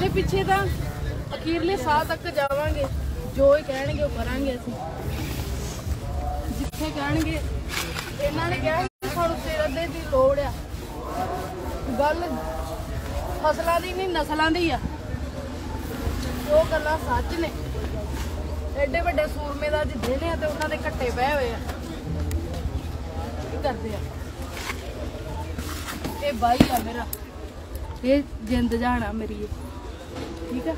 ये पीछे तो अखीरले साल तक जावांगे, जो कहणगे वो करांगे, जिथे कहणगे। इन्होंने कहा सानू सेहत दी लोड़ आ, गल फसलां दी नहीं नस्लां दी आ। जो गल्लां सच ने, एडे वड्डे सूरमे दा जिद्दे ने ते उन्हां दे घट्टे पए होए आ, की करदे आ। ये भाई आ मेरा, ये जिंद जाना मेरी है, ठीक है।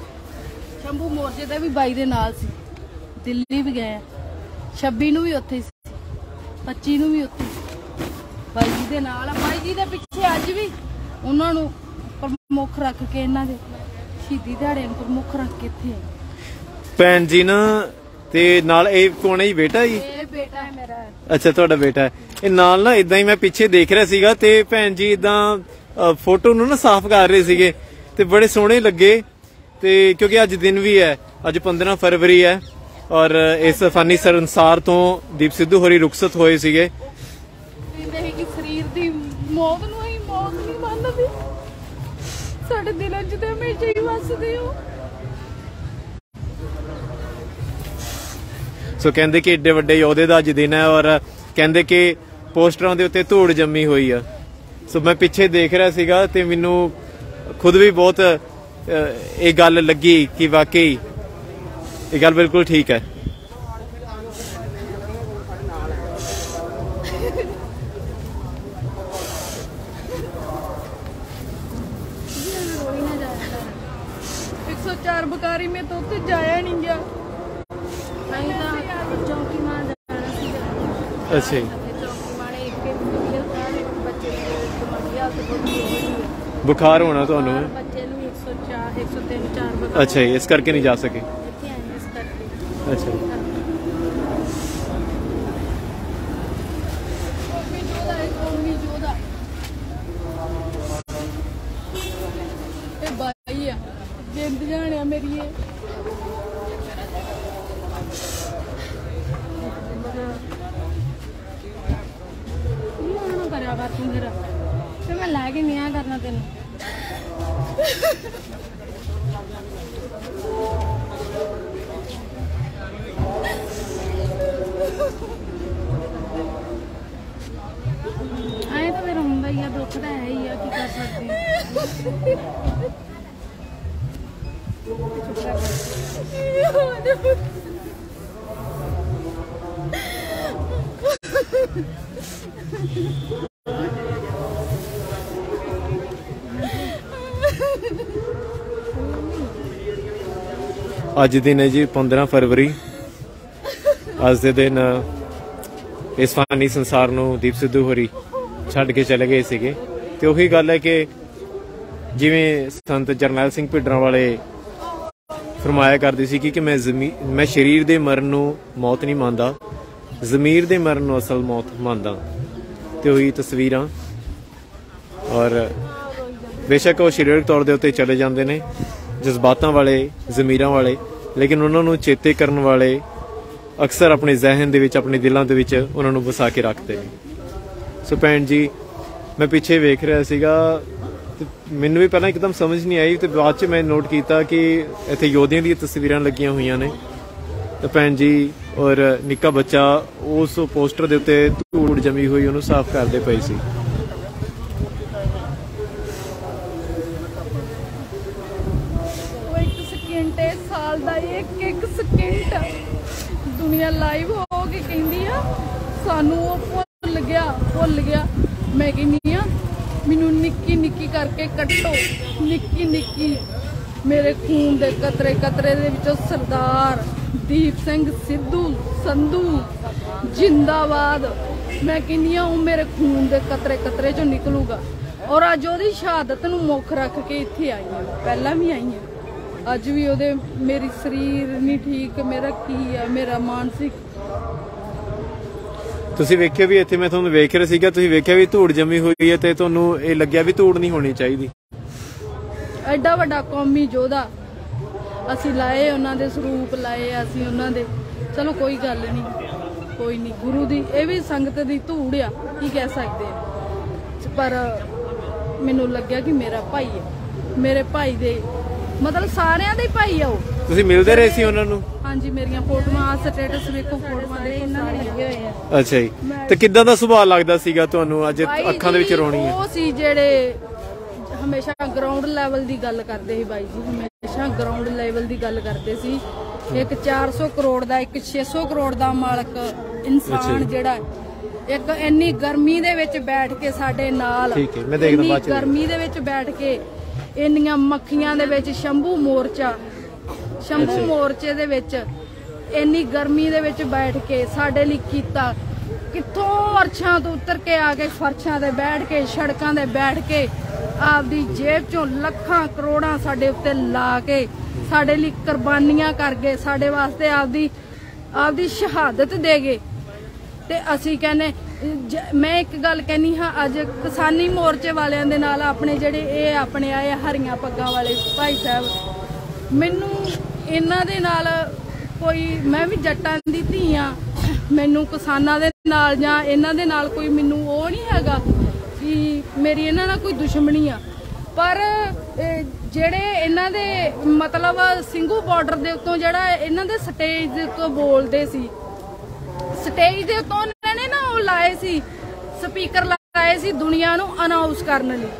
शंभू मोर्चे का भी बाई दे नाल सी, दिल्ली भी गए, 26 नूं भी उत्थे, 25 नूं भी उत्थे बाई जी दे नाल। बाई जी दे पिछे अज भी उन्हां नूं प्रमुख रख के, इन्हां दे शहीदी दिहाड़े नूं प्रमुख रख के इत्थे भैन जी ना ते नाल। ए कौन है बेटा? जी ए बेटा है मेरा। अच्छा, तुहाडा बेटा है। ए नाल ना इदां ही मैं पिछे देख रहा सीगा ते भैन जी इदां फोटो ना साफ कर रहे सीगे ते बड़े सोहने लगे। ते क्योंकि अज दिन भी है, अज 15 फरवरी है और इस फानी संसार तो दीप सिद्धू होरी रुखसत होए सीगे। शरीर दी मौत नूं ही मौत नहीं मंनदी, साडे दिलां च ते हमेशा ही वसदे हो। सो कहंदे कि एडे वड्डे योद्धे दा अज दिन है और कहंदे कि पोस्टरां दे उत्ते धूड़ जम्मी होई है। सो मैं पिछे देख रहा सीगा ते मैनू खुद भी बहुत एक गल लगी कि वाकई ये गल बिल्कुल ठीक है। बकारी में तो जाया नहीं गया। अच्छा, बुखार होना तो अच्छा, इस करके नहीं जा सके। अच्छा, आज दिन है जी 15 फरवरी। आज दे दिन इस फानी संसार नूं दीप सिद्धू होरी छड्ड के चले गए सीगे। ते उही गल है कि जिवें संत जरनैल सिंह भिडरां वाले फरमाया करदी सी कि मैं शरीर दे मरन नूं मौत नहीं मानदा, ज़मीर दे मरन नूं असल मौत मानदा। ते उही तस्वीरां, और बेशक वो शरीरक तौर दे उत्ते चले जांदे ने, जज्बातां वाले, ज़मीरां वाले, लेकिन उन्हां नूं चेते करन वाले अक्सर अपने जहन दे विच, अपने दिलां दे विच उन्हां नूं वसा के रखदे ने। सो भैन जी मैं पिछे वेख रहा सीगा ते मैनूं भी पहलां एकदम समझ नहीं आई, ते बाद च मैं नोट कीता कि इत्थे योद्धियां दी तस्वीरां लगियां होईयां ने। ते भैन जी और निक्का बच्चा उस पोस्टर दे उत्ते धूड़ जमी होई उहनूं साफ करदे पई सी। लाइव हो के कहती है सानू भुल गया। मैं कहनी हाँ मैनू निक्की निक्की करके कट्टो, निक्की निक्की मेरे खून दे कतरे कतरे दे विचों सरदार दीप सिंह सिद्धू संधू जिंदाबाद। मैं कहनी हाँ वो मेरे खून दे कतरे कतरे चो निकलूगा। और अज ओहदी शहादत नूं मुख रख के इत्थे आई हाँ, पहलां भी आई हाँ, अज भी ओहदे। मेरी शरीर नहीं ठीक, मेरा की है, मेरा मानसिक। तुसी वेखिया भी इत्थे, मैं तुहानूं वेख रहा सीगा, तुसी वेखिया भी धूड़ जमी हुई है ते तुहानूं इह लग्गिया भी धूड़ नहीं होनी चाहिदी। एडा वड्डा कौमी योद्धा असीं लाए, उन्हां दे सरूप लाए असीं उन्हां दे। चलो कोई गल नहीं, कोई नहीं, गुरु दी यह भी संगत की धूड़ आ की कह सकते, पर मैनू लग्या कि मेरा भाई है, मेरे भाई दे मतलब सारिया दे भाई आओ। ਤੁਸੀਂ ਮਿਲਦੇ ਰਹੇ ਸੀ ਉਹਨਾਂ ਨੂੰ? ਹਾਂਜੀ, ਮੇਰੀਆਂ ਫੋਟੋਆਂ ਸਟੇਟਸ ਵੇਖੋ, ਫੋਟੋਆਂ ਦੇ ਇਹਨਾਂ ਨਾਲ ਲੱਗੇ ਹੋਏ ਆ। ਅੱਛਾ ਜੀ, ਤੇ ਕਿੱਦਾਂ ਦਾ ਸੁਭਾਅ ਲੱਗਦਾ ਸੀਗਾ ਤੁਹਾਨੂੰ? ਅੱਜ ਅੱਖਾਂ ਦੇ ਵਿੱਚ ਰੋਣੀ ਆ। ਉਹ ਸੀ ਜਿਹੜੇ ਹਮੇਸ਼ਾ ਗਰਾਊਂਡ ਲੈਵਲ ਦੀ ਗੱਲ ਕਰਦੇ ਸੀ ਬਾਈ ਜੀ, ਹਮੇਸ਼ਾ ਗਰਾਊਂਡ ਲੈਵਲ ਦੀ ਗੱਲ ਕਰਦੇ ਸੀ। ਇੱਕ 400 ਕਰੋੜ ਦਾ, ਇੱਕ 600 ਕਰੋੜ ਦਾ ਮਾਲਕ ਇਨਸਾਨ ਜਿਹੜਾ ਇੱਕ ਇੰਨੀ ਗਰਮੀ ਦੇ ਵਿੱਚ ਬੈਠ ਕੇ ਸਾਡੇ ਨਾਲ, ਠੀਕ ਹੈ ਮੈਂ ਦੇਖਦਾ ਬਾਅਦ ਚ, ਗਰਮੀ ਦੇ ਵਿੱਚ ਬੈਠ ਕੇ ਇੰਨੀਆਂ ਮੱਖੀਆਂ ਦੇ ਵਿੱਚ ਸ਼ੰਭੂ ਮੋਰਚੇ ਦੇ ਵਿੱਚ ਇੰਨੀ ਗਰਮੀ ਦੇ ਵਿੱਚ ਬੈਠ ਕੇ ਸਾਡੇ ਲਈ ਕੀਤਾ, ਕਿੱਥੋਂ ਅਰਸ਼ਾਂ ਤੋਂ ਉੱਤਰ ਕੇ ਆ ਕੇ ਫਰਸ਼ਾਂ ਤੇ ਬੈਠ ਕੇ, ਸੜਕਾਂ ਤੇ ਬੈਠ ਕੇ ਆਪਦੀ ਜੇਬ ਚੋਂ ਲੱਖਾਂ ਕਰੋੜਾਂ ਸਾਡੇ ਉੱਤੇ ਲਾ ਕੇ ਸਾਡੇ ਲਈ ਕੁਰਬਾਨੀਆਂ ਕਰਕੇ ਸਾਡੇ ਵਾਸਤੇ ਆਪਦੀ ਸ਼ਹਾਦਤ ਦੇ ਗਏ। ਤੇ ਅਸੀਂ ਕਹਿੰਦੇ, ਮੈਂ ਇੱਕ ਗੱਲ ਕਹਿਣੀ ਹਾਂ, ਅੱਜ ਕਿਸਾਨੀ ਮੋਰਚੇ ਵਾਲਿਆਂ ਦੇ ਨਾਲ ਆਪਣੇ ਜਿਹੜੇ ਇਹ ਆਪਣੇ ਆਏ ਹਰੀਆਂ ਪੱਗਾਂ ਵਾਲੇ ਭਾਈ ਸਾਹਿਬ, ਮੈਨੂੰ ਇਹਨਾਂ ਦੇ ਨਾਲ ਕੋਈ, ਮੈਂ ਵੀ ਜੱਟਾਂ ਦੀ ਧੀ ਆ, ਮੈਨੂੰ ਕਿਸਾਨਾਂ ਦੇ ਨਾਲ ਜਾਂ ਇਹਨਾਂ ਦੇ ਨਾਲ ਕੋਈ ਮੈਨੂੰ ਉਹ ਨਹੀਂ ਹੈਗਾ ਕਿ ਮੇਰੀ ਇਹਨਾਂ ਨਾਲ ਕੋਈ ਦੁਸ਼ਮਣੀ ਆ, ਪਰ ਜਿਹੜੇ ਇਹਨਾਂ ਦੇ ਮਤਲਬ ਸਿੰਘੂ ਬਾਰਡਰ ਦੇ ਉੱਤੋਂ ਜਿਹੜਾ ਇਹਨਾਂ ਦੇ ਸਟੇਜ ਦੇ ਉੱਤੋਂ ਬੋਲਦੇ ਸੀ, ਸਟੇਜ ਦੇ ਉੱਤੋਂ ਇਹਨਾਂ ਨੇ ਨਾ ਉਹ ਲਾਏ ਸੀ ਸਪੀਕਰ ਲਾਏ ਸੀ ਦੁਨੀਆ ਨੂੰ ਅਨਾਉਂਸ ਕਰਨ ਲਈ,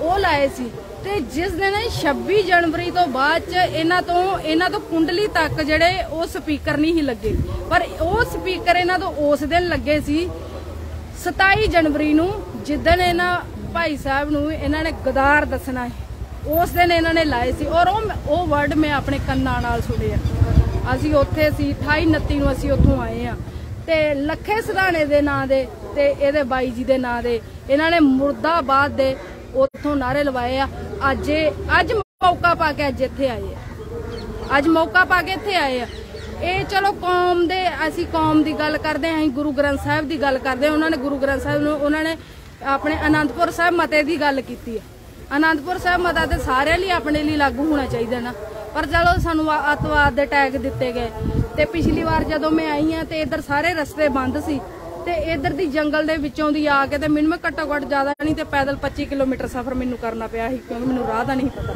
ਉਹ ਲਾਏ ਸੀ। ਤੇ ਜਿਸ ਦਿਨ 26 ਜਨਵਰੀ ਤੋਂ ਬਾਅਦ ਚ ਇਹਨਾਂ ਤੋਂ ਕੁੰਡਲੀ ਤੱਕ ਜਿਹੜੇ ਉਹ ਸਪੀਕਰ ਨਹੀਂ ਹੀ ਲੱਗੇ, ਪਰ ਉਹ ਸਪੀਕਰ ਇਹਨਾਂ ਤੋਂ ਉਸ ਦਿਨ ਲੱਗੇ ਸੀ 27 ਜਨਵਰੀ ਨੂੰ, ਜਿੱਦਣ ਇਹਨਾਂ ਭਾਈ ਸਾਹਿਬ ਨੂੰ ਇਹਨਾਂ ਨੇ ਗਦਾਰ ਦੱਸਣਾ ਹੈ, ਉਸ ਦਿਨ ਇਹਨਾਂ ਨੇ ਲਾਏ ਸੀ। ਔਰ ਉਹ ਵਰਡ ਮੈਂ ਆਪਣੇ ਕੰਨਾਂ ਨਾਲ ਸੁਣੇ ਆ, ਅਸੀਂ ਉੱਥੇ ਸੀ 28-29 ਨੂੰ ਅਸੀਂ ਉੱਥੋਂ ਆਏ ਆ। ਤੇ ਲੱਖੇ ਸਿਧਾਣੇ ਦੇ ਨਾਂ ਦੇ ਤੇ ਇਹਦੇ ਬਾਈ ਜੀ ਦੇ ਨਾਂ ਦੇ ਇਹਨਾਂ ਨੇ ਮੁਰਦਾਬਾਦ ਦੇ ਉੱਥੋਂ ਨਾਰੇ ਲਵਾਏ ਆ। ਅੱਜ ਮੌਕਾ ਪਾ ਕੇ ਅੱਜ ਇੱਥੇ ਆਏ ਆ, ਅੱਜ ਮੌਕਾ ਪਾ ਕੇ ਇੱਥੇ ਆਏ ਆ। ਇਹ ਚਲੋ ਕੌਮ ਦੇ, ਅਸੀਂ ਕੌਮ ਦੀ ਗੱਲ ਕਰਦੇ ਹਾਂ, ਅਸੀਂ ਗੁਰੂ ਗ੍ਰੰਥ ਸਾਹਿਬ ਦੀ ਗੱਲ ਕਰਦੇ ਹਾਂ। ਉਹਨਾਂ ਨੇ ਗੁਰੂ ਗ੍ਰੰਥ ਸਾਹਿਬ ਨੂੰ, ਉਹਨਾਂ ਨੇ ਆਪਣੇ ਆਨੰਦਪੁਰ ਸਾਹਿਬ ਮਤੇ ਦੀ ਗੱਲ ਕੀਤੀ ਹੈ। ਆਨੰਦਪੁਰ ਸਾਹਿਬ ਮਤਾ ਤੇ ਸਾਰਿਆਂ ਲਈ ਆਪਣੇ ਲਈ ਲਾਗੂ ਹੋਣਾ ਚਾਹੀਦਾ ਨਾ, ਪਰ ਚਲੋ ਸਾਨੂੰ ਅੱਤਵਾਦ ਦੇ ਟੈਗ ਦਿੱਤੇ ਗਏ। ਤੇ ਪਿਛਲੀ ਵਾਰ ਜਦੋਂ ਮੈਂ ਆਈ ਹਾਂ ਤੇ ਇੱਧਰ ਸਾਰੇ ਰਸਤੇ ਬੰਦ ਸੀ, ਤੇ ਇੱਧਰ ਦੀ ਜੰਗਲ ਦੇ ਵਿੱਚੋਂ ਦੀ ਆ ਕੇ ਤੇ ਮੈਨੂੰ ਘੱਟੋ ਘੱਟ ਜ਼ਿਆਦਾ ਨਹੀਂ ਤੇ ਪੈਦਲ 25 ਕਿਲੋਮੀਟਰ ਸਫ਼ਰ ਮੈਨੂੰ ਕਰਨਾ ਪਿਆ ਸੀ, ਕਿਉਂਕਿ ਮੈਨੂੰ ਰਾਹ ਦਾ ਨਹੀਂ ਪਤਾ।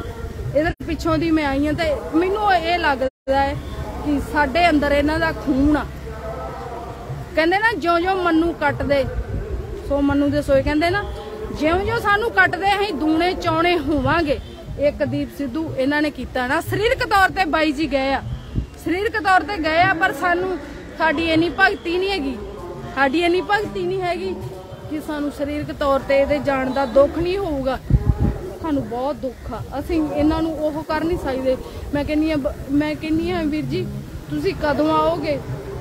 ਇੱਧਰ ਪਿੱਛੋਂ ਦੀ ਮੈਂ ਆਈ ਹਾਂ ਤੇ ਮੈਨੂੰ ਇਹ ਲੱਗਦਾ ਹੈ ਕਿ ਸਾਡੇ ਅੰਦਰ ਇਹਨਾਂ ਦਾ ਖੂਨ ਆ। ਕਹਿੰਦੇ ਨਾ ਜਿਉਂ-ਜਿਉਂ ਮੈਨੂੰ ਕੱਟਦੇ ਸੋ ਮੈਨੂੰ ਦੇ ਸੋਏ, ਕਹਿੰਦੇ ਨਾ ਜਿਉਂ-ਜਿਉਂ ਸਾਨੂੰ ਕੱਟਦੇ ਅਸੀਂ ਦੂਣੇ ਚੌਣੇ ਹੋਵਾਂਗੇ। ਇੱਕ ਦੀਪ ਸਿੱਧੂ ਇਹਨਾਂ ਨੇ ਕੀਤਾ ਨਾ, ਸਰੀਰਕ ਤੌਰ ਤੇ ਬਾਈ ਜੀ ਗਏ ਆ, ਸਰੀਰਕ ਤੌਰ ਤੇ ਗਏ ਆ, ਪਰ ਸਾਨੂੰ ਸਾਡੀ ਇੰਨੀ ਭਗਤੀ ਨਹੀਂ ਹੈਗੀ ਕਿ ਸਾਨੂੰ ਸਰੀਰਕ ਤੌਰ ਤੇ ਇਹਦੇ ਜਾਣ ਦਾ ਦੁੱਖ ਨਹੀਂ ਹੋਊਗਾ। ਸਾਨੂੰ ਬਹੁਤ ਦੁੱਖ ਆ, ਅਸੀਂ ਇਹਨਾਂ ਨੂੰ ਉਹ ਕਰ ਨਹੀਂ ਸਕਦੇ। ਮੈਂ ਕਹਿੰਨੀ ਆ ਵੀਰ ਜੀ, ਤੁਸੀਂ ਕਦੋਂ ਆਓਗੇ,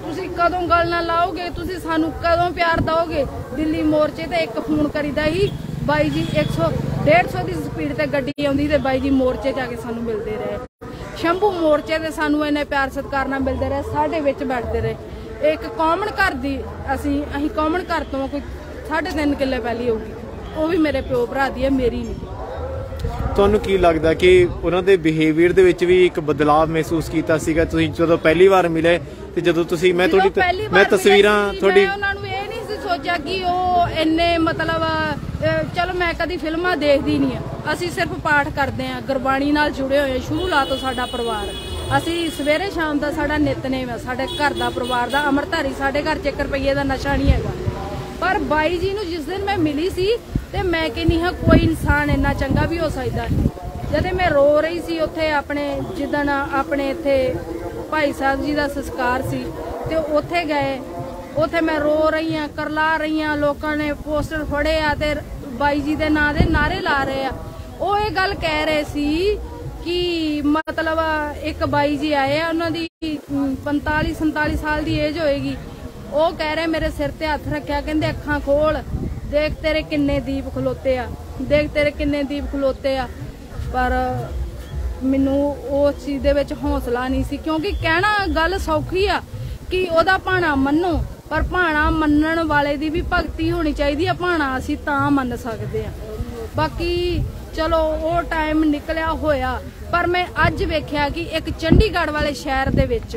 ਤੁਸੀਂ ਕਦੋਂ ਗੱਲ ਨਾ ਲਾਓਗੇ, ਤੁਸੀਂ ਸਾਨੂੰ ਕਦੋਂ ਪਿਆਰ ਦਿਓਗੇ? ਦਿੱਲੀ ਮੋਰਚੇ ਤੇ ਇੱਕ ਫੋਨ ਕਰੀਦਾ ਹੀ, ਬਾਈ ਜੀ 100-150 ਦੀ ਸਪੀਡ ਤੇ ਗੱਡੀ ਆਉਂਦੀ ਤੇ ਬਾਈ ਜੀ ਮੋਰਚੇ ਜਾ ਕੇ ਸਾਨੂੰ ਮਿਲਦੇ ਰਹੇ। ਸ਼ੰਭੂ ਮੋਰਚੇ ਤੇ ਸਾਨੂੰ ਇੰਨੇ ਪਿਆਰ ਸਤਿਕਾਰ ਨਾਲ ਮਿਲਦੇ ਰਹੇ, ਸਾਡੇ ਵਿੱਚ ਬੈਠਦੇ ਰਹੇ। ਇੱਕ ਕਾਮਨ ਘਰ ਦੀ ਅਸੀਂ ਕਾਮਨ ਘਰ ਤੋਂ ਕੋਈ 3.5 ਕਿੱਲੇ ਪਹਿਲੀ ਹੋਊਗੀ, ਉਹ ਵੀ ਮੇਰੇ ਪਿਓ ਭਰਾ ਦੀ ਹੈ, ਮੇਰੀ ਨਹੀਂ। ਤੁਹਾਨੂੰ ਕੀ ਲੱਗਦਾ ਕਿ ਉਹਨਾਂ ਦੇ ਬਿਹੇਵੀਅਰ ਦੇ ਵਿੱਚ ਵੀ ਇੱਕ ਬਦਲਾਅ ਮਹਿਸੂਸ ਕੀਤਾ ਸੀਗਾ ਤੁਸੀਂ ਜਦੋਂ ਪਹਿਲੀ ਵਾਰ ਮਿਲੇ? ਤੇ ਜਦੋਂ ਤੁਸੀਂ ਮੈਂ ਤਸਵੀਰਾਂ ਤੁਹਾਡੀ, ਉਹਨਾਂ ਨੂੰ ਇਹ ਨਹੀਂ ਸੀ ਸੋਚਿਆ ਕਿ ਉਹ ਇੰਨੇ ਮਤਲਬ, ਚਲੋ ਮੈਂ ਕਦੀ ਫਿਲਮਾਂ ਦੇਖਦੀ ਨਹੀਂ ਆ, ਅਸੀਂ ਸਿਰਫ ਪਾਠ ਕਰਦੇ ਆ, ਗੁਰਬਾਣੀ ਨਾਲ ਜੁੜੇ ਹੋਏ ਸ਼ੁਰੂ ਲਾ ਤੋਂ ਸਾਡਾ ਪਰਿਵਾਰ, ਅਸੀਂ ਸਵੇਰੇ ਸ਼ਾਮ ਦਾ ਸਾਡਾ ਨਿਤਨੇਮ ਆ, ਸਾਡੇ ਘਰ ਦਾ ਪਰਿਵਾਰ ਦਾ ਅੰਮ੍ਰਿਤਧਾਰੀ, ਸਾਡੇ ਘਰ 'ਚ 1 ਰੁਪਈਏ ਦਾ ਨਸ਼ਾ ਨਹੀਂ ਹੈਗਾ। ਪਰ ਬਾਈ ਜੀ ਨੂੰ ਜਿਸ ਦਿਨ ਮੈਂ ਮਿਲੀ ਸੀ ਤੇ ਮੈਂ ਕਹਿੰਨੀ ਹਾਂ ਕੋਈ ਇਨਸਾਨ ਇੰਨਾ ਚੰਗਾ ਵੀ ਹੋ ਸਕਦਾ। ਜਦੋਂ ਮੈਂ ਰੋ ਰਹੀ ਸੀ ਉੱਥੇ ਆਪਣੇ, ਜਿੱਦਣ ਆਪਣੇ ਇੱਥੇ ਭਾਈ ਸਾਹਿਬ ਜੀ ਦਾ ਸੰਸਕਾਰ ਸੀ ਤੇ ਉੱਥੇ ਗਏ, ਉੱਥੇ ਮੈਂ ਰੋ ਰਹੀ ਹਾਂ, ਕਰਲਾ ਰਹੀ ਹਾਂ, ਲੋਕਾਂ ਨੇ ਪੋਸਟਰ ਫੜੇ ਆ ਤੇ ਬਾਈ ਜੀ ਦੇ ਨਾਂ ਦੇ ਨਾਰੇ ਲਾ ਰਹੇ ਆ। ਉਹ ਇਹ ਗੱਲ ਕਹਿ ਰਹੇ ਸੀ ਕਿ ਮਤਲਬ ਇੱਕ ਬਾਈ ਜੀ ਆਏ ਆ, ਉਹਨਾਂ ਦੀ 45-47 ਸਾਲ ਦੀ ਏਜ ਹੋਏਗੀ, ਉਹ ਕਹਿ ਰਹੇ ਮੇਰੇ ਸਿਰ ਤੇ ਹੱਥ ਰੱਖਿਆ, ਕਹਿੰਦੇ ਅੱਖਾਂ ਖੋਲ, ਦੇਖ ਤੇਰੇ ਕਿੰਨੇ ਦੀਪ ਖਲੋਤੇ ਆ, ਦੇਖ ਤੇਰੇ ਕਿੰਨੇ ਦੀਪ ਖਲੋਤੇ ਆ। ਪਰ ਮੈਨੂੰ ਉਸ ਚੀਜ਼ ਦੇ ਵਿੱਚ ਹੌਸਲਾ ਨਹੀਂ ਸੀ, ਕਿਉਂਕਿ ਕਹਿਣਾ ਗੱਲ ਸੌਖੀ ਆ ਕਿ ਉਹਦਾ ਭਾਣਾ ਮੰਨੋ, ਪਰ ਭਾਣਾ ਮੰਨਣ ਵਾਲੇ ਦੀ ਵੀ ਭਗਤੀ ਹੋਣੀ ਚਾਹੀਦੀ ਆ। ਭਾਣਾ ਅਸੀਂ ਤਾਂ ਮੰਨ ਸਕਦੇ ਆ, ਬਾਕੀ ਚਲੋ ਉਹ ਟਾਈਮ ਨਿਕਲਿਆ ਹੋਇਆ। ਪਰ ਮੈਂ ਅੱਜ ਵੇਖਿਆ ਕਿ ਇੱਕ ਚੰਡੀਗੜ੍ਹ ਵਾਲੇ ਸ਼ਹਿਰ ਦੇ ਵਿੱਚ,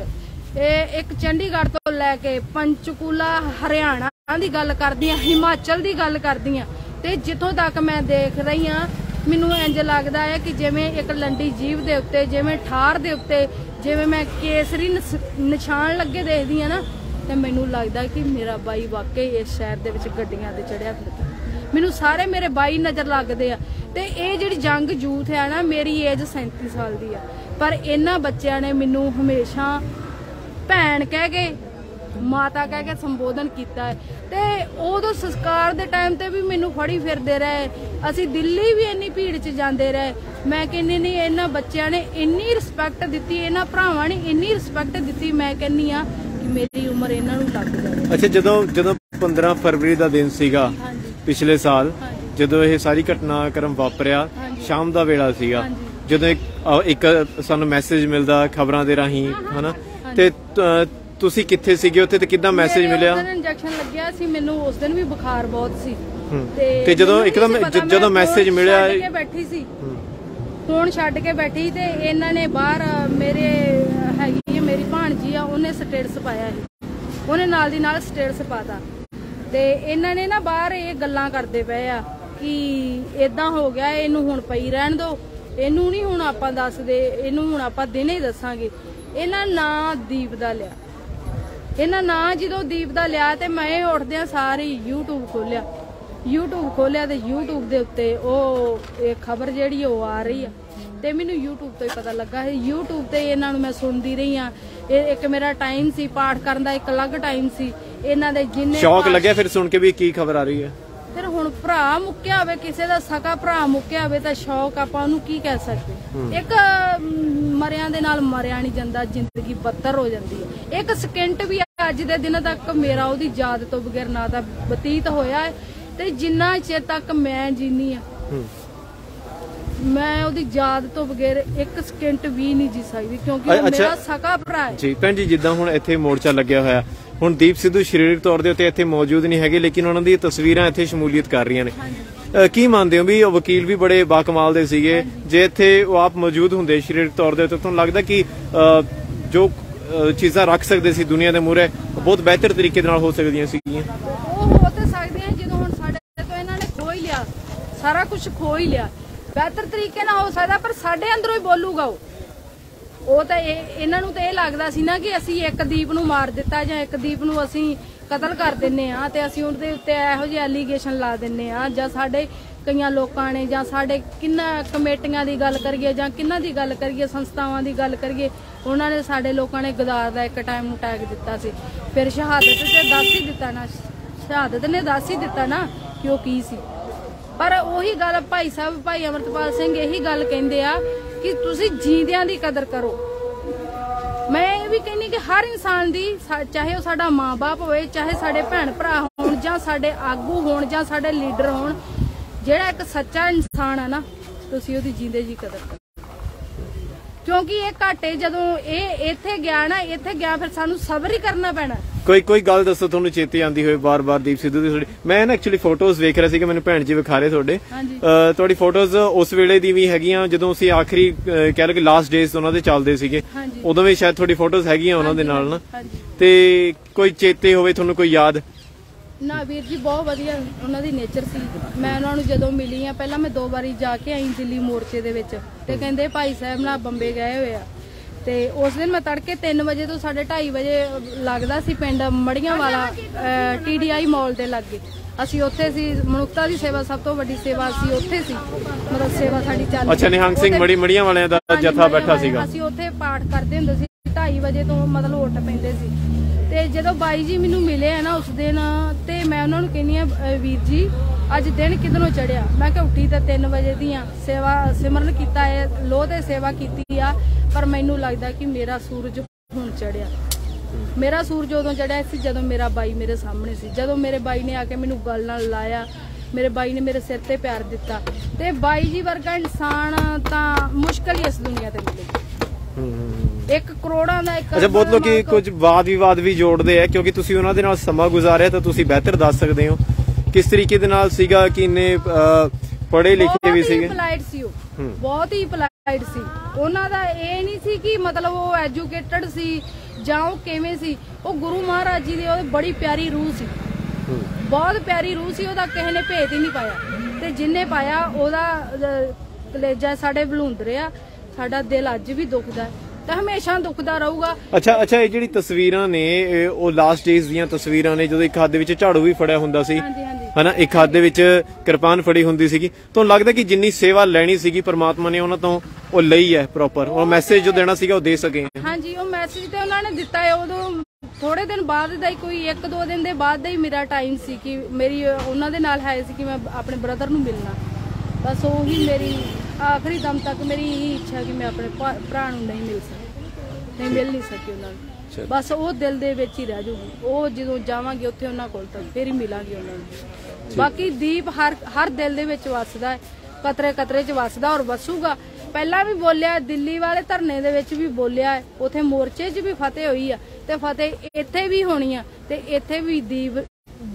ਇਹ ਇੱਕ ਚੰਡੀਗੜ੍ਹ ਤੋਂ लैके पंचकूला हरियाणा की गल करदी, हिमाचल की गल करदी हां ते जिथों तक मैं देख रही हां मैनूं इंज लगदा है कि जिवें एक लंडी जीभ दे उत्ते, जिवें ठार दे उत्ते, जिवें मैं केसरी निशान लगे देखदी हां ना, तो मैनूं लगदा कि मेरा बाई वाकई इस शहर दे विच गड्डियां ते चढ़िया फिरदा। मैनूं सारे मेरे बाई नज़र लगदे आ ते इह जिहड़ी यंग यूथ है ना, मेरी एज 37 साल दी आ, पर इन्हां बच्चियां ने मैनूं हमेशा भैन कह के, माता कह के संबोधन कीता है ते उदों संस्कार दे टाइम ते भी मैनूं फड़ी फिरदे रहे। असीं दिल्ली भी इन्नी भीड़ च जांदे रहे। मैं कहनी नहीं इन्हां बच्चियां ने इन्नी रिस्पैक्ट दित्ती, इन्हां भरावां ने इन्नी रिस्पैक्ट दित्ती, मैं कहनी आ मेरी उम्र इन्हां नूं लग जाए। अच्छा, जदों 15 फरवरी का दिन सीगा पिछले साल, जदों यह सारी घटनाक्रम वापरिया शाम का वेला सीगा, जदों एक सानूं मैसेज मिलदा खबरां दे राहीं है ना, ते तुसीं कित्थे सीगे उत्थे ते किदां मैसेज मिलिया? इंजेक्शन लग्गिया सी मैनूं, उस दिन भी बुखार बहुत सी ते जदों एकदम जदों मैसेज मिलिया बैठी सी फोन छड्ड के बैठी ते इन्हां ने बाहर मेरे मेरी भाणजी आ उन्हें स्टेटस पाया है, उन्हें नाल दी नाल स्टेटस पाता ते इन्हां ने ना बाहर ये गल्लां करदे पए आ कि इदां हो गया, इहनूं हुण पई रहण दो, इहनूं नहीं हुण आपां दसदे, इहनूं हुण आपां दिने ही दस्सांगे। इन्हां नां दीप दा लिया, इन्हां नां जदों दीप दा लिया ते मैं उठदियां सारी यूट्यूब खोलिया ते यूट्यूब दे उत्ते ओह इह खबर जिहड़ी ओह आ रही है ते मैनूं यूट्यूब तो ही पता लगा है। यूट्यूब ते इन्हां नूं मैं सुनदी रही हाँ। एक मेरा टाइम सी पाठ करन दा, एक अलग टाइम सी इन्हां दे जिन्ने शौक लगे फिर सुन के भी की खबर आ रही है। फिर हुण भरा मुक्किया होवे, किसे दा सका भरा मुक्किया होवे तां शौक आपां नूं की कह सकदे। एक मरियां दे नाल मरिया नहीं जांदा, जिंदगी बदतर हो जांदी है। एक सेकंड भी अज दे दिन तक मेरा ओहदी याद तो बगैर ना दा बतीत होया है ते जिन्ना चेर तक मैं जीनी आ मैं उदी याद तो बगैर एक सेकंड भी नहीं जी सकती, क्योंकि मेरा सका भरा है। जी भैन जी, जिद्दां हुण इत्थे मोर्चा लग्या होया, हुण दीप सिद्धू शरीरक तौर दे उत्ते इत्थे मौजूद नहीं हैगे, लेकिन उन्हां दी तस्वीरां इत्थे शमूलियत कर रहीआं ने। की मानदे हो भी वकील भी बड़े बाकमाल दे सीगे, जे इत्थे ओह आप मौजूद हुंदे शरीरक तौर दे उत्ते तुहानूं लगदा कि जो चीज़ां रख सकदे सी दुनिया दे मूहरे बहुत बेहतर तरीके नाल हो सकदियां सीगीआं? ओह हो तां सकदियां, जदों हुण साडे तो इन्हां ने खोई लिया, सारा कुछ खोई लिया, बेहतर तरीके ना हो सकता पर साढ़े अंदरों ही बोलूगा वो तो। इन्हां नूं तो ये लगदा सी ना कि असीं एक दीप नूं मार दिता जां एक दीप नूं असीं कतल कर दिंदे आ ते असीं उहदे उत्ते इहो जिहे एलीगेशन ला दिंदे आ, जां साडे कईयां लोकां ने जां साडे किन्ना कमेटियां दी गल करिए जां किन्ना दी गल करिए संस्थावां दी गल करिए, उन्हां ने साडे लोकां ने गदार दा एक टाइम नूं टैग दिता सी, फिर शहादत ते दस ही दिता ना, शहादत ने दस ही दिता ना कि ओह की सी। पर ओही गल भाई साहब भाई अमृतपाल सिंह यही गल कहंदे आ कि तुसीं जींदियां दी कदर करो। मैं ये भी कहनी कि हर इंसान दी, चाहे वह साडा माँ बाप होए, चाहे साडे भैन भरा होण, जां साडे आगू होण, जां साडे लीडर होण, जिहड़ा एक सच्चा इंसान है ना, तुसीं ओहदी जींदे जी कदर करो। क्योंकि ये घाटे जदों ये इत्थे गया ना, इत्थे गया फिर सानूं सबर ही करना पैना। कोई गल दसो तुहानूं चेते आंदी होए बार बार दीप सिद्धू दी? मैं ना एक्चुअली फोटोज वेख रहा सी, मैंने भैन जी विखा रहे तुहाडे, तुहाडी फोटोज उस वेले दी वी हैगियां जदों असीं आखरी कह लो कि लास्ट डेज उहनां दे चलदे सीगे, उदों वी शायद तुहाडी फोटोज हैगियां उहनां दे नाल ना, ते कोई चेते होवे तुहानूं कोई याद? ना वीर जी, बहुत वधिया उहनां दी नेचर सी। मैं उहनां नूं जदों मिली आ, पहिलां मैं 2 वारी जाके आई दिल्ली मोर्चे दे विच ते कहंदे भाई साहिब ना बंबे गए होए आ ते उस दिन मैं तड़के 3 बजे तो 2:30 बजे लगदा सी पिंड मड़ियां वाला TDI मॉल के लागे असीं उत्थे सी। मनुक्खता दी सेवा सब तो वड्डी सेवा सी, उत्थे सी मतलब सेवा साडी चल। अच्छा, निहंग सिंह मड़ी मड़ियां वाले दा जत्था बैठा सीगा, असीं उत्थे पाठ करदे हुंदे सी 2:30 बजे तो मतलब उठ पैंदे सी। ते जदों बाई जी मैनूं मिले है ना उस दिन ते मैं उहनां नूं कहनी आ वीर जी अज दिन किधरों चढ़िया, मैं क्या उठी तो 3 बजे दी आ, सेवा सिमरन किया है, लोह ते सेवा कीती आ, पर मैनू लगता कि मेरा सूरज हुण चढ़िया। मेरा सूरज उदों चढ़िया सी जदों मेरा बाई मेरे सामने सी, जदों मेरे बाई ने आके मैनू गल नाल लाया, मेरे बाई ने मेरे सिर ते प्यार दिता ते बाई जी वर्गा इंसान तां मुश्किल ही इस दुनिया ते मिले। 1 करोड़ां दा एक। अच्छा, बहुत लोग कुछ वाद विवाद भी जोड़ते हैं क्योंकि तुसीं उहनां दे नाल समां गुजारिया तां तुसीं बेहतर दस सकदे हो किस तरीके दे नाल सीगा कि इन्ने पढ़े लिखे भी सीगे। बहुत ही पोलाइट सी, उन्हां दा ए नहीं सी कि मतलब वो एजुकेटेड सी जाओ किवें सी वो गुरु महाराज जी की बड़ी प्यारी रूह सी, बहुत प्यारी रूह सी, ओदा किसी ने भेद ही नहीं पाया ते जिन्ने पाया ओदा कलेजा साडे बलूंद रहा। साडा दिल अज भी दुखदा है तो हमेशा दुखदा रहूगा। अच्छा अच्छा, ये जिहड़ी तस्वीरां ने वो लास्ट डेज दीयां तस्वीरां ने, जदों एक हाथ दे विच झाड़ू भी फड़िया हुंदा सी है ना, एक हाथ दे विच कृपान फड़ी हुंदी सीगी, तो लगदा कि जिन्नी सेवा लैनी सीगी परमात्मा ने उन्हां तों वो लई है प्रॉपर, और मैसेज जो देना सीगा वो दे सके। हां जी, वो मैसेज ते उन्हां ने दिता है। उदों थोड़े दिन बाद दा ही कोई एक दो दिन दे बाद दा ही मेरा टाइम सी कि मेरी उन्हां दे नाल है सी कि मैं अपने ब्रदर नूं मिलना, बस ओही मेरी आखिरी दम तक मेरी यही इच्छा कि मैं अपने भरा नूं नहीं मिल सकी, नहीं मिल नहीं सकी उन्होंने, बस वो दिल दे विच ही रह जूगी, वो जो जावांगी उत्थे उन्हां कोल तां फिर ही मिलांगी उन्होंने। बाकी दीप हर दिल दे विच वसदा है, कतरे कतरे च वसदा और वसूगा। पहला भी बोलिया, दिल्ली वाले धरने दे विच भी बोलिया है, उत्थे मोर्चे च भी फतेह होई आ ते फतेह इत्थे भी होनी आ ते इत्थे भी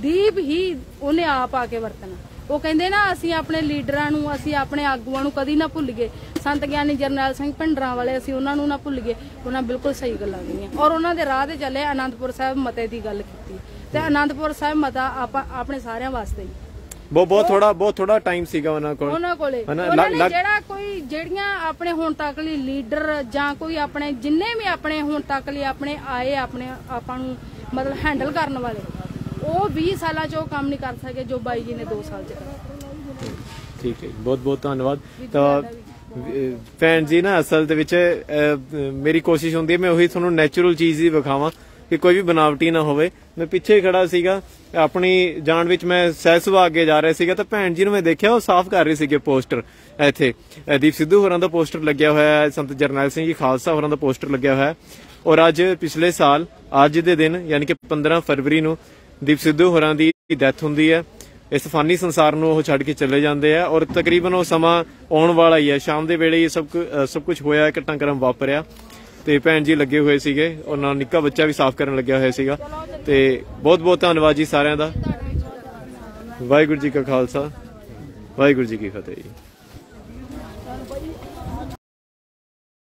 दीप ही उन्हें आप आके वरतना। वो कहते ना असी अपने लीडरां नूं, असी अपने आगुआं नूं कदी ना भुल्लिए, संत ज्ञानी जरनैल सिंह भिंडरां वाले असी उन्हां नूं ना भुल्लिए, उन्हां बिल्कुल सही गल्लां कीतियां और उन्हां दे राह ते चले। आनंदपुर साहब मते दी गल कीती ते आनंदपुर साहब मता आपां अपने सारियां वास्ते बहुत थोड़ा टाइम सीगा उन्हां कोले। जेड़ा कोई जेड़ियां अपने हुण तक ली लीडर जां कोई अपने जिन्ने भी अपने हुण तक ली अपने आए अपने आपां नूं मतलब हैंडल करन वाले, वो 20 साल काम नहीं कर सके जो बाई जी ने 2 साल। ठीक है, बहुत बहुत धन्यवाद। तो भैन जी ना असल दे विच मेरी कोशिश होंदी है मैं वही थोड़ा नैचुरल चीज ही विखावां कि कोई भी बनावटी ना होवे। मैं पिछे खड़ा सीगा अपनी जान विच, मैं सहसवा अगे जा रहा सीगा तो भैन जी नूं मैं देखिया वो साफ कर रहे सीगे पोस्टर। इत्थे दीप सिद्धू होरां दा पोस्टर लग्या होया है, संत जरनैल सिंह जी खालसा होरां दा पोस्टर लग्या होया है, और अज पिछले साल अज दे दिन यानी कि 15 फरवरी नूं दीप सिद्धू होरां दी डैथ हुंदी है। इस फानी संसार नूं ओह छड्ड के चले जांदे है और तकरीबन ओह समा आउण वाला ही है, शाम दे वेले ही सब कुछ होया, घटनाक्रम वापरिया ते भैन जी लगे हुए सीगे और नाल निक्का बच्चा भी साफ करन लग्या होया सीगा। ते बहुत बहुत धन्नवाद जी सारिआं दा। वाहिगुरू जी का खालसा, वाहिगुरू जी की फतेह।